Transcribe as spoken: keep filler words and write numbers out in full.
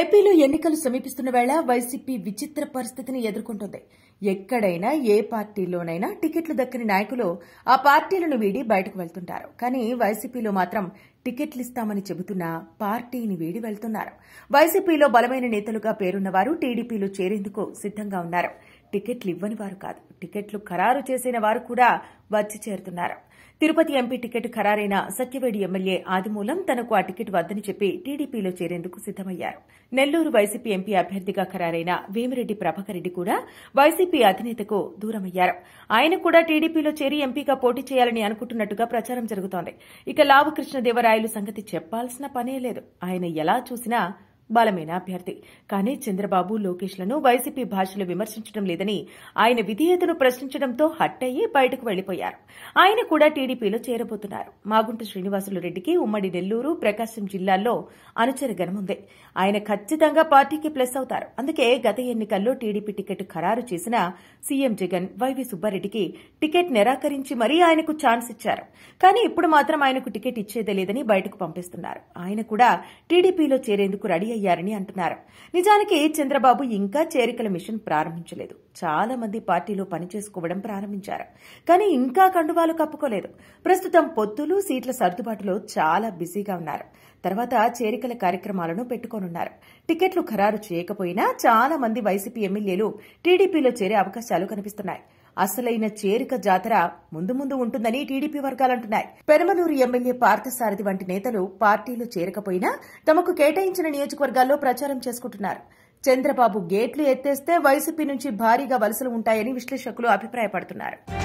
ఏపీలో ఎన్నికలు సమీపిస్తున్న వేళ వైసీపీ విచిత్ర పరిస్థితిని ఎదుర్కొంటోంది. ఎక్కడైనా ఏ పార్టీలోనైనా టికెట్లు దక్కని నాయకులు ఆ పార్టీలను వీడి బయటకు వెళ్తుంటారు. కానీ వైసీపీలో మాత్రం టికెట్లిస్తామని చెబుతున్నా పార్టీని వీడి వెళ్తున్నారు. వైసీపీలో బలమైన నేతలుగా పేరున్నవారు టీడీపీలో చేరేందుకు సిద్దంగా ఉన్నారు. టికెట్లు ఇవ్వని వారు కాదు, టికెట్లు ఖరారు చేసిన వారు కూడా వచ్చి చేరుతున్నారు. తిరుపతి ఎంపీ టికెట్ ఖరారైన సత్యవేడి ఎమ్మెల్యే ఆదిమూలం తనకు ఆ టికెట్ వద్దని చెప్పి టీడీపీలో చేరేందుకు సిద్దమయ్యారు. నెల్లూరు వైసీపీ ఎంపీ అభ్యర్థిగా ఖరారైన వేమిరెడ్డి ప్రభాకర్ రెడ్డి కూడా వైసీపీ అధినేతకు దూరమయ్యారు. ఆయన కూడా టీడీపీలో చేరి ఎంపీగా పోటీ చేయాలని అనుకుంటున్నట్టుగా ప్రచారం జరుగుతోంది. ఇక లావు కృష్ణదేవరాయలు సంగతి చెప్పాల్సిన పనే లేదు. ఆయన ఎలా చూసినా బలమైన అభ్యర్థి. కానీ చంద్రబాబు, లోకేష్లను వైసీపీ భాషలు విమర్శించడం లేదని ఆయన విధేయతను ప్రశ్నించడంతో హట్టయ్యి బయటకు వెళ్లిపోయారు. ఆయన కూడా టీడీపీలో చేరబోతున్నారు. మాగుంట శ్రీనివాసులు రెడ్డికి ఉమ్మడి నెల్లూరు, ప్రకాశం జిల్లాల్లో అనుచరగణముంది. ఆయన ఖచ్చితంగా పార్టీకి ప్లస్ అవుతారు. అందుకే గత ఎన్నికల్లో టీడీపీ టికెట్ ఖరారు చేసిన సీఎం జగన్ వైవీ సుబ్బారెడ్డికి టికెట్ నిరాకరించి మరీ ఆయనకు ఛాన్స్ ఇచ్చారు. కానీ ఇప్పుడు మాత్రం ఆయనకు టికెట్ ఇచ్చేదే లేదని బయటకు పంపిస్తున్నారు. ఆయన కూడా టీడీపీలో చేరేందుకు రెడీ అయ్యారని అంటున్నారు. నిజానికి చంద్రబాబు ఇంకా చేరికల మిషన్ ప్రారంభించలేదు. చాలా మంది పార్టీలో పనిచేసుకోవడం ప్రారంభించారు. కానీ ఇంకా కండువాలు కప్పుకోలేదు. ప్రస్తుతం పొత్తులు, సీట్ల సర్దుబాటులో చాలా బిజీగా ఉన్నారు. తర్వాత చేరికల కార్యక్రమాలను పెట్టుకోనున్నారు. టికెట్లు ఖరారు చేయకపోయినా చాలా మంది వైసీపీ ఎమ్మెల్యేలు టీడీపీలో చేరే అవకాశాలు కనిపిస్తున్నాయి. అసలైన చేరిక జాతర ముందు ముందు ఉంటుందని టీడీపీ వర్గాలంటున్నాయి. పెనమలూరు ఎమ్మెల్యే పార్థసారథి వంటి నేతలు పార్టీలో చేరకపోయినా తమకు కేటాయించిన నియోజకవర్గాల్లో ప్రచారం చేసుకుంటున్నారు. చంద్రబాబు గేట్లు ఎత్తేస్తే వైసీపీ నుంచి భారీగా వలసలు ఉంటాయని విశ్లేషకులు అభిప్రాయపడుతున్నారు.